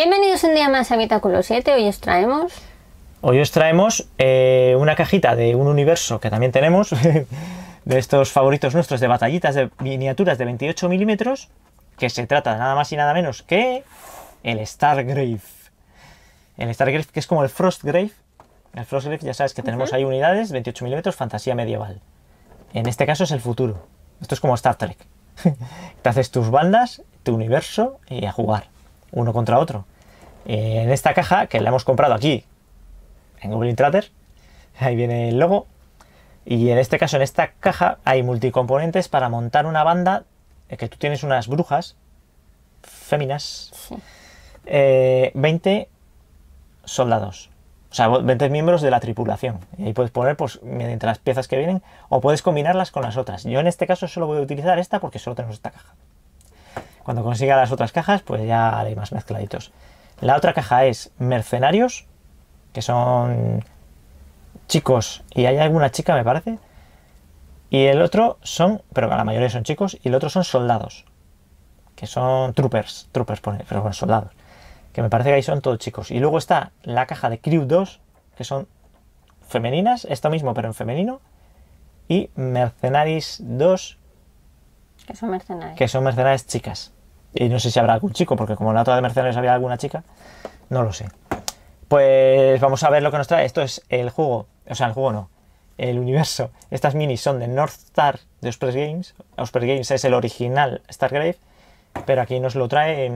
Bienvenidos un día más a Habitáculo 7. Hoy os traemos una cajita de un universo que también tenemos, de estos favoritos nuestros de batallitas de miniaturas de 28 milímetros, que se trata nada más y nada menos que el Stargrave. El Stargrave, que es como el Frostgrave. El Frostgrave, ya sabes que tenemos ahí unidades, 28 milímetros, fantasía medieval. En este caso es el futuro. Esto es como Star Trek. Te haces tus bandas, tu universo y a jugar uno contra otro. En esta caja, que la hemos comprado aquí en Goblin Trader, ahí viene el logo, y en este caso, en esta caja, hay multicomponentes para montar una banda, que tú tienes unas brujas féminas, 20 soldados, o sea, 20 miembros de la tripulación, y ahí puedes poner, pues, mediante las piezas que vienen, o puedes combinarlas con las otras. Yo en este caso solo voy a utilizar esta porque solo tenemos esta caja. Cuando consiga las otras cajas, pues ya haré más mezcladitos. La otra caja es mercenarios, que son chicos, y hay alguna chica, me parece, y el otro son, pero la mayoría son chicos, y el otro son soldados, que son troopers, pero bueno, soldados, que me parece que ahí son todos chicos. Y luego está la caja de Crew 2, que son femeninas, esto mismo pero en femenino, y Mercenaries 2, que son mercenarias chicas. Y no sé si habrá algún chico, porque como en la otra de mercenarios había alguna chica, no lo sé. Pues vamos a ver lo que nos trae. Esto es el juego, o sea, el juego no, el universo. Estas minis son de North Star, de Osprey Games. Osprey Games es el original Stargrave, pero aquí nos lo trae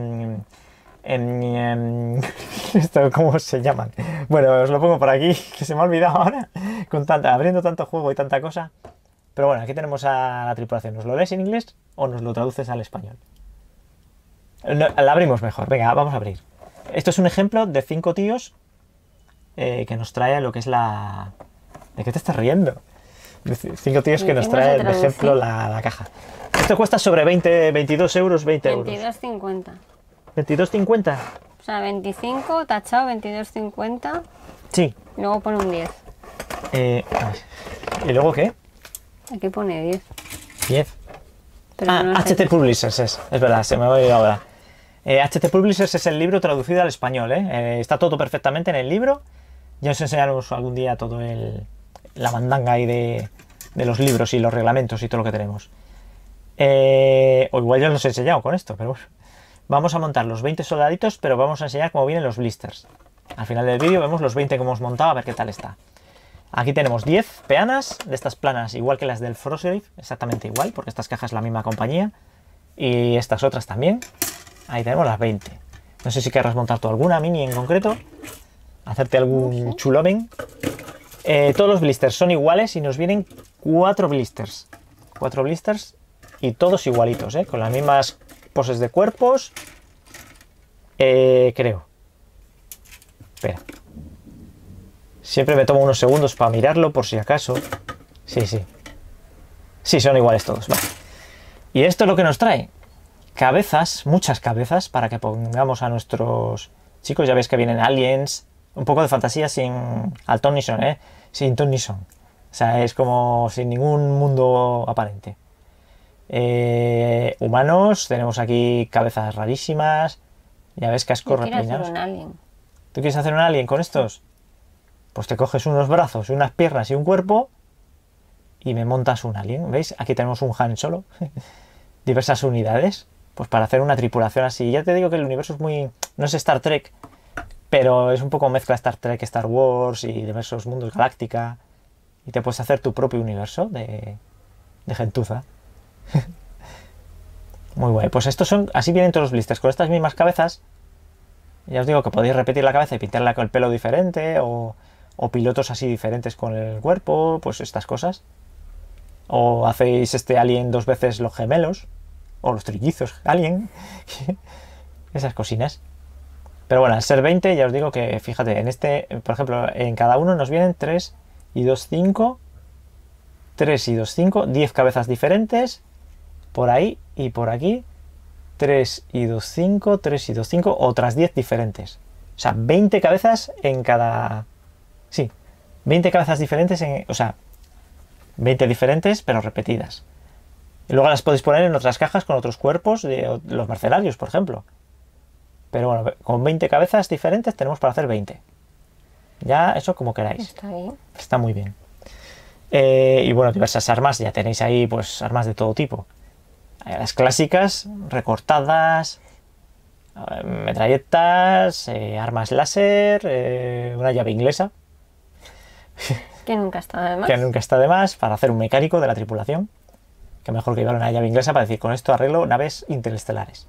esto, ¿cómo se llaman? Bueno, os lo pongo por aquí, que se me ha olvidado ahora, con abriendo tanto juego y tanta cosa. Pero bueno, aquí tenemos a la tripulación. ¿Nos lo lees en inglés o nos lo traduces al español? No, la abrimos mejor. Venga, vamos a abrir. Esto es un ejemplo de 5 tíos que nos trae lo que es la... ¿De qué te estás riendo? 5 tíos que nos trae, por ejemplo, la caja. Esto cuesta sobre 22 euros, 20 euros. 22,50. 22,50. O sea, 25 tachado, 22,50. Sí. Luego pone un 10. ¿Y luego qué? Aquí pone 10. 10. Pero ah, no HT Publishers es verdad, se me ha olvidado ahora. HT Publishers es el libro traducido al español, está todo perfectamente en el libro. Ya os enseñaremos algún día todo la mandanga ahí de los libros y los reglamentos y todo lo que tenemos. O igual ya os los he enseñado con esto, pero bueno. Vamos a montar los 20 soldaditos, pero vamos a enseñar cómo vienen los blisters. Al final del vídeo vemos los 20 que hemos montado, a ver qué tal está. Aquí tenemos 10 peanas, de estas planas, igual que las del Frostgrave, exactamente igual, porque estas cajas es la misma compañía, y estas otras también. Ahí tenemos las 20. No sé si querrás montar tú alguna mini en concreto, hacerte algún chulomen. Todos los blisters son iguales y nos vienen 4 blisters. 4 blisters y todos igualitos, con las mismas poses de cuerpos, creo. Espera. Siempre me tomo unos segundos para mirarlo, por si acaso. Sí, sí. Sí, son iguales todos. Vale. Y esto es lo que nos trae. Cabezas, muchas cabezas, para que pongamos a nuestros chicos. Ya veis que vienen aliens. Un poco de fantasía sin ton ni son, Sin ton ni son. O sea, es como sin ningún mundo aparente. Humanos. Tenemos aquí cabezas rarísimas. Ya ves, cascos reclinados. ¿Tú quieres hacer un alien con estos? Pues te coges unos brazos, unas piernas y un cuerpo y me montas un alien. ¿Veis? Aquí tenemos un Han Solo. Diversas unidades, pues para hacer una tripulación así. Ya te digo que el universo es muy... No es Star Trek, pero es un poco mezcla Star Trek, Star Wars y diversos mundos, galáctica. Y te puedes hacer tu propio universo de gentuza. Muy bueno. Pues estos son... Así vienen todos los blisters, con estas mismas cabezas. Ya os digo que podéis repetir la cabeza y pintarla con el pelo diferente o pilotos así diferentes con el cuerpo, pues estas cosas. O hacéis este alien 2 veces los gemelos, o los trillizos alien, esas cosinas. Pero bueno, al ser 20, ya os digo que, fíjate, en este, por ejemplo, en cada uno nos vienen 3 y 2, 5, 3 y 2, 5, 10 cabezas diferentes, por ahí y por aquí, 3 y 2, 5, 3 y 2, 5, otras 10 diferentes. O sea, 20 cabezas en cada... Sí, 20 cabezas diferentes, o sea, 20 diferentes pero repetidas. Y luego las podéis poner en otras cajas con otros cuerpos de los mercenarios, por ejemplo. Pero bueno, con 20 cabezas diferentes tenemos para hacer 20. Ya, eso como queráis. Está bien. Está muy bien. Y bueno, diversas armas. Ya tenéis ahí pues armas de todo tipo. Las clásicas, recortadas, metralletas, armas láser, una llave inglesa. Que nunca está de más. Que nunca está de más para hacer un mecánico de la tripulación. Que mejor que llevar una llave inglesa para decir, con esto arreglo naves interestelares.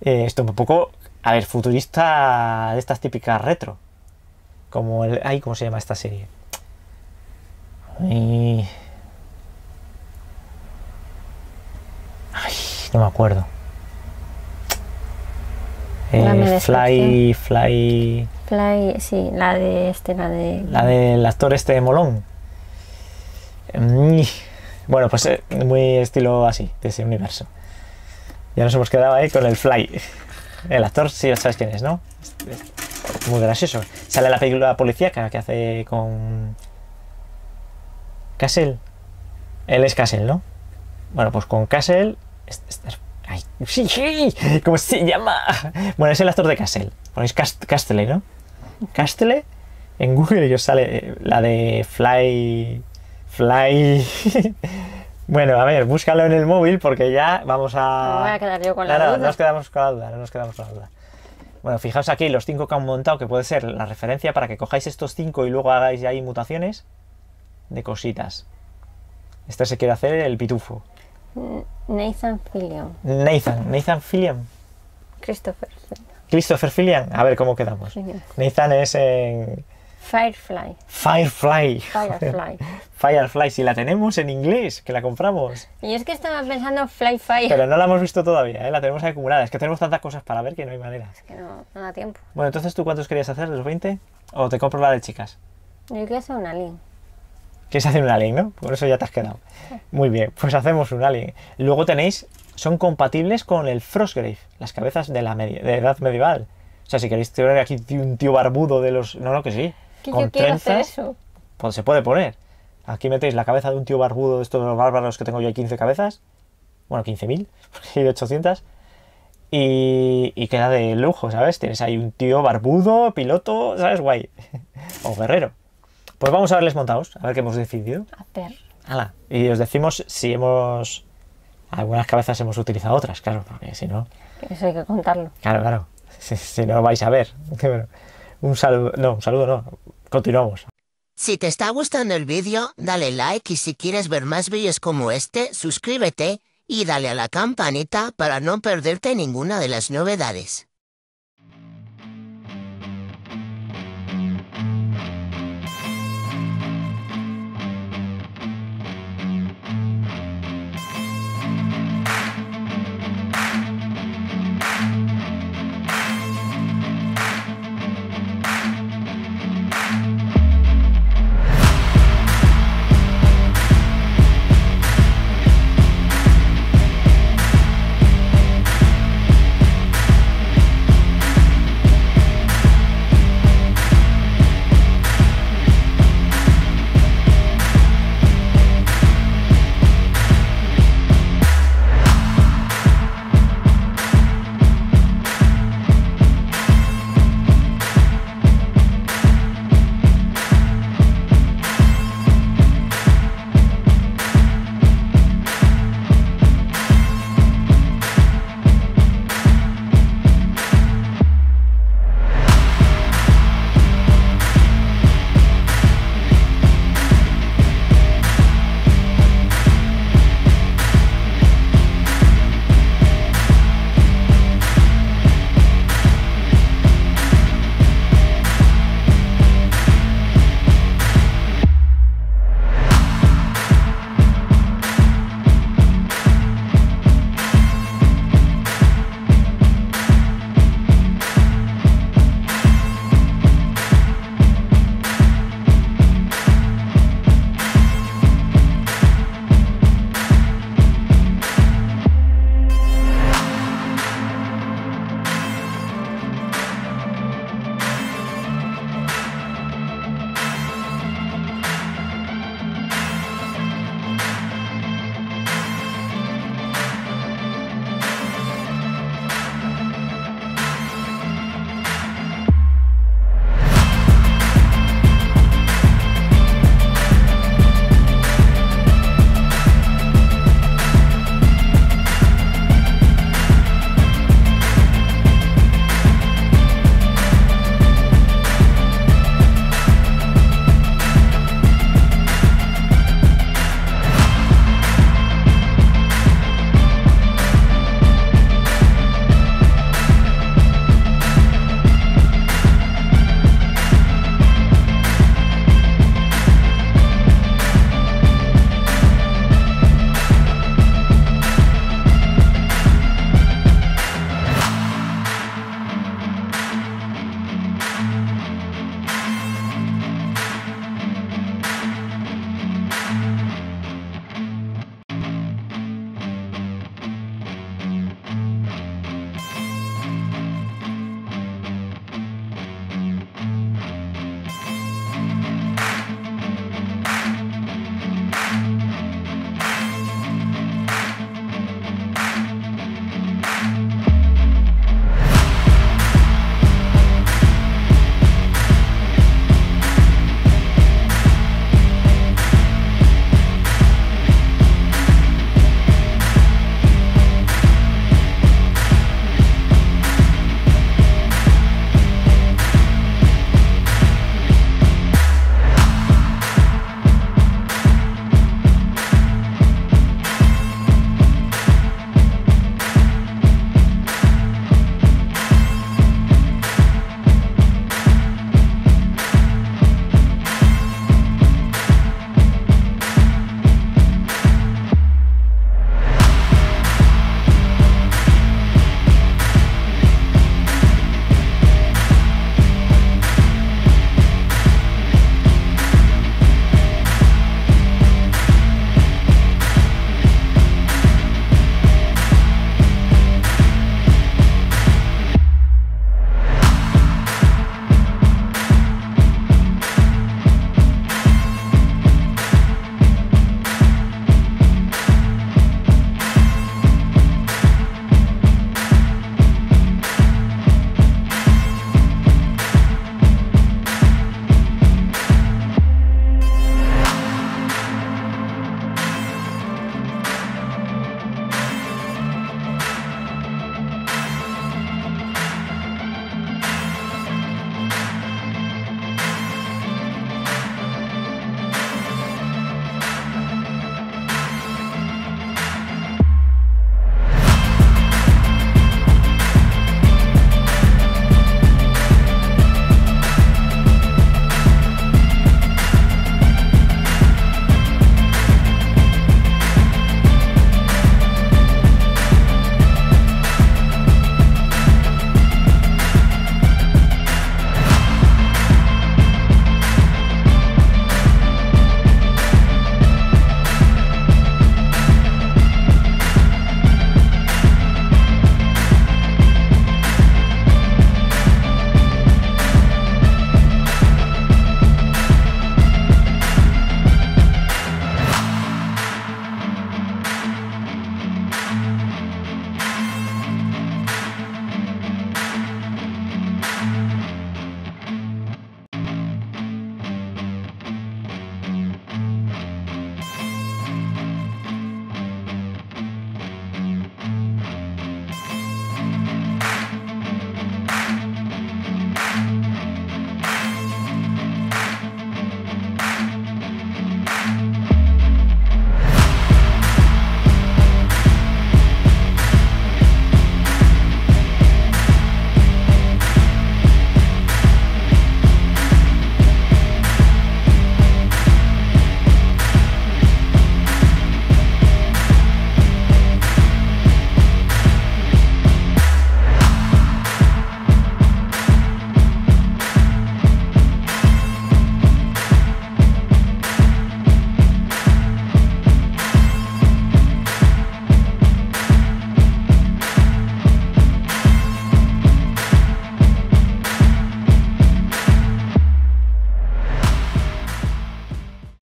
Esto un poco, a ver, futurista de estas típicas retro. Como el... Ay, ¿cómo se llama esta serie? Ay, no me acuerdo. Fly, sí, la de este, la del actor este de Molón. Bueno, pues muy estilo así, de ese universo. Ya nos hemos quedado ahí con el Fly. El actor, sí, sabes quién es, ¿no? Muy gracioso. Sale la película policíaca que hace con... Castle. Él es Castle, ¿no? Bueno, pues con Castle... Ay, sí, ¿cómo se llama? Bueno, es el actor de Castle. Ponéis Castle, ¿no? Castle. En Google ellos sale la de Fly... Bueno, a ver, búscalo en el móvil porque ya vamos a... Me voy a quedar yo con la duda. No nos quedamos con la duda, no nos quedamos con la duda. Bueno, fijaos aquí los 5 que han montado, que puede ser la referencia para que cojáis estos 5 y luego hagáis ahí mutaciones de cositas. Este se quiere hacer el pitufo. Nathan Fillion. Christopher Fillion. A ver cómo quedamos. Nathan es en... Firefly, si la tenemos en inglés, que la compramos. Y es que estaba pensando Firefly. Pero no la hemos visto todavía, ¿eh? La tenemos ahí acumulada. Es que tenemos tantas cosas para ver que no hay manera. Es que no da tiempo. Bueno, entonces, ¿tú cuántos querías hacer? ¿Los 20? ¿O te compro la de chicas? Yo quiero hacer un alien. ¿Quieres hacer un alien, no? Por eso ya te has quedado. Muy bien, pues hacemos un alien. Luego tenéis, son compatibles con el Frostgrave, las cabezas de la edad medieval. O sea, si queréis tener aquí un tío barbudo de los... No, no, que sí. Que con yo quiero trenzas, hacer eso. Pues se puede poner. Aquí metéis la cabeza de un tío barbudo de estos bárbaros que tengo yo, 15 cabezas. Bueno, 15.000, porque hay 800. Y queda de lujo, ¿sabes? Tienes ahí un tío barbudo, piloto, ¿sabes? Guay. O guerrero. Pues vamos a verles montados, a ver qué hemos decidido. A ver. Ala. Y os decimos si hemos... Algunas cabezas hemos utilizado otras, claro, porque si no... Eso hay que contarlo. Claro, claro. Si no vais a ver. Bueno. Un saludo no. Continuamos. Si te está gustando el vídeo, dale like y si quieres ver más vídeos como este, suscríbete y dale a la campanita para no perderte ninguna de las novedades.